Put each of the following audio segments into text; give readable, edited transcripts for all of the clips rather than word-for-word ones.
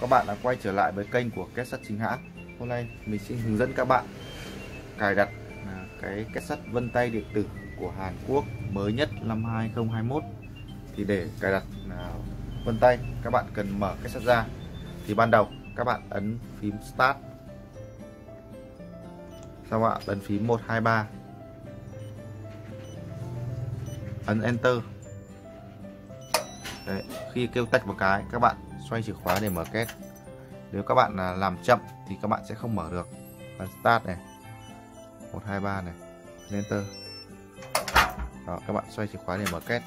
Các bạn đã quay trở lại với kênh của két sắt chính hãng. Hôm nay mình xin hướng dẫn các bạn cài đặt cái két sắt vân tay điện tử của Hàn Quốc mới nhất năm 2021. Thì để cài đặt vân tay, các bạn cần mở két sắt ra. Thì ban đầu các bạn ấn phím Start, sau đó ấn phím 1, 2, 3, ấn Enter. Đấy, khi kêu tách một cái, các bạn xoay chìa khóa để mở két. Nếu các bạn làm chậm thì các bạn sẽ không mở được. Ấn Start này, 1, 2, 3 này, Enter. Đó, các bạn xoay chìa khóa để mở két.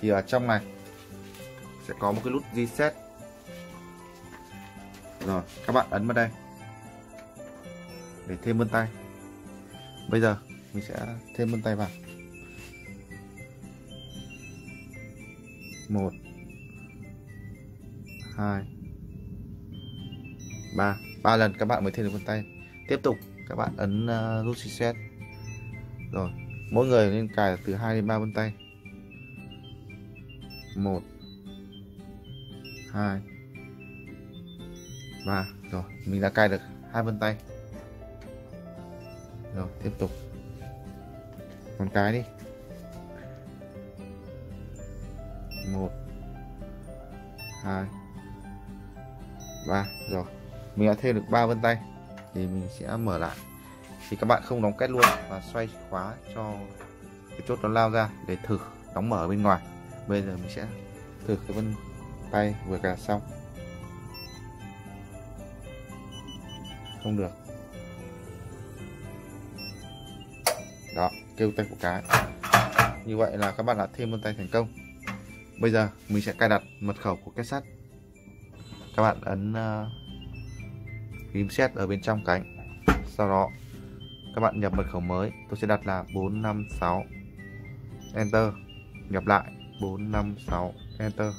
Thì ở trong này sẽ có một cái nút reset. Rồi, các bạn ấn vào đây để thêm vân tay. Bây giờ mình sẽ thêm vân tay vào. 1, 2, 3 lần các bạn mới thêm được vân tay. Tiếp tục các bạn ấn nút reset. Rồi, mỗi người nên cài từ 2 đến 3 vân tay. 1, 2, 3. Rồi, mình đã cài được 2 vân tay. Rồi, tiếp tục. Còn cái đi. 1, 2, 3. Rồi, mình đã thêm được 3 vân tay. Thì mình sẽ mở lại. Thì các bạn không đóng két luôn và xoay khóa cho cái chốt nó lao ra để thử đóng mở bên ngoài. Bây giờ mình sẽ thử cái vân tay vừa cài xong. Không được. Đó, kêu tay một cái. Như vậy là các bạn đã thêm vân tay thành công. Bây giờ mình sẽ cài đặt mật khẩu của két sắt. Các bạn ấn phím Set ở bên trong cánh. Sau đó các bạn nhập mật khẩu mới. Tôi sẽ đặt là 456. Enter. Nhập lại 456. Enter.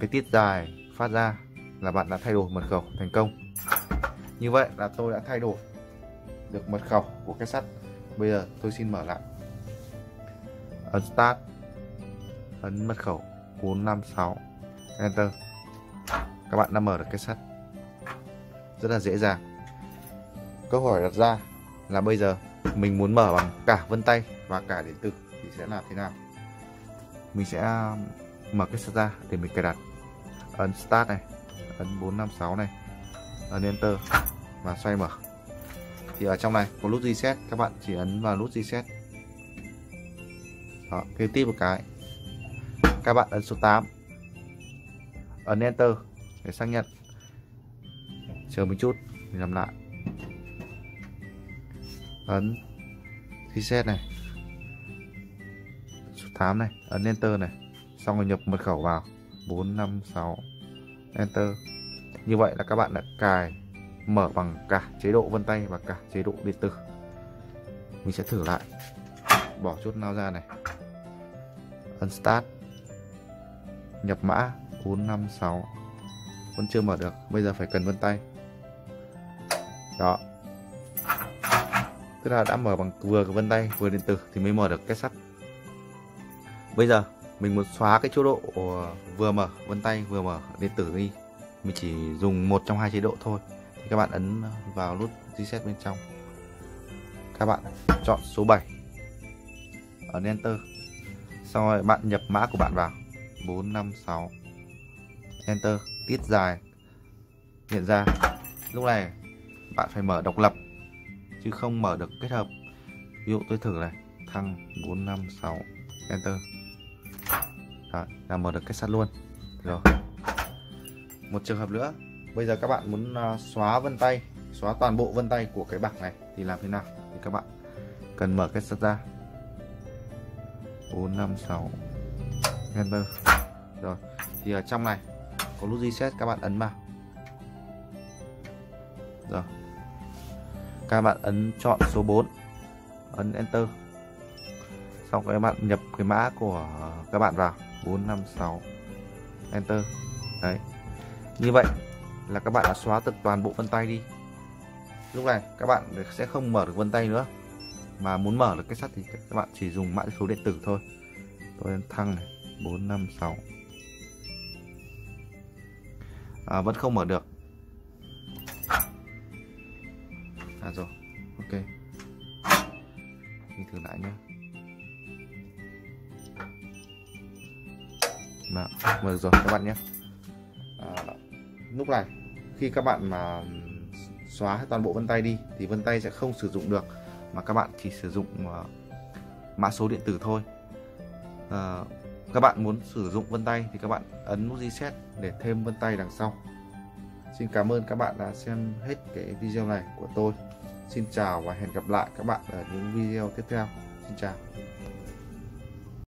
Cái tít dài phát ra là bạn đã thay đổi mật khẩu thành công. Như vậy là tôi đã thay đổi được mật khẩu của két sắt. Bây giờ tôi xin mở lại. Ấn Start. Ấn mật khẩu 456. Enter. Các bạn đã mở được két sắt. Rất là dễ dàng. Câu hỏi đặt ra là bây giờ mình muốn mở bằng cả vân tay và cả điện tử thì sẽ làm thế nào? Mình sẽ mở két sắt ra để mình cài đặt. Ấn Start này, ấn 456 này, ấn Enter và xoay mở. Thì ở trong này có nút reset, các bạn chỉ ấn vào nút reset. Đó, kêu tiếp một cái. Các bạn ấn số 8, ấn Enter để xác nhận. Chờ một chút, mình làm lại. Ấn reset này, số 8 này, ấn Enter này. Xong rồi nhập mật khẩu vào 456. Enter. Như vậy là các bạn đã mở bằng cả chế độ vân tay và cả chế độ điện tử. Mình sẽ thử lại. Bỏ chốt lao ra này. Ấn Start. Nhập mã 456. Vẫn chưa mở được. Bây giờ phải cần vân tay. Đó. Tức là đã mở bằng vừa vân tay vừa điện tử thì mới mở được két sắt. Bây giờ mình muốn xóa cái chế độ vừa mở vân tay vừa mở điện tử đi. Mình chỉ dùng một trong hai chế độ thôi. Thì các bạn ấn vào nút reset bên trong. Các bạn chọn số 7. Ấn Enter. Xong rồi bạn nhập mã của bạn vào 456. Enter. Tiết dài hiện ra. Lúc này bạn phải mở độc lập chứ không mở được kết hợp. Ví dụ tôi thử này, thăng 456. Enter. Đó, là mở được két sắt luôn. Rồi. Một trường hợp nữa, bây giờ các bạn muốn xóa vân tay, xóa toàn bộ vân tay của cái bảng này thì làm thế nào? Thì các bạn cần mở két sắt ra. 456. Enter. Rồi, thì ở trong này có nút reset, các bạn ấn vào. Rồi. Các bạn ấn chọn số 4, ấn Enter. Xong các bạn nhập cái mã của các bạn vào 456. Enter. Đấy. Như vậy là các bạn đã xóa được toàn bộ vân tay đi. Lúc này các bạn sẽ không mở được vân tay nữa, mà muốn mở được cái sắt thì các bạn chỉ dùng mã số điện tử thôi. Tôi ấn thăng này, 456. Vẫn không mở được. À rồi, ok. Mình thử lại nhé. Mà được rồi các bạn nhé. Lúc này khi các bạn mà xóa toàn bộ vân tay đi thì vân tay sẽ không sử dụng được, mà các bạn chỉ sử dụng mã số điện tử thôi. Các bạn muốn sử dụng vân tay thì các bạn ấn nút reset để thêm vân tay đằng sau. Xin cảm ơn các bạn đã xem hết cái video này của tôi. Xin chào và hẹn gặp lại các bạn ở những video tiếp theo. Xin chào.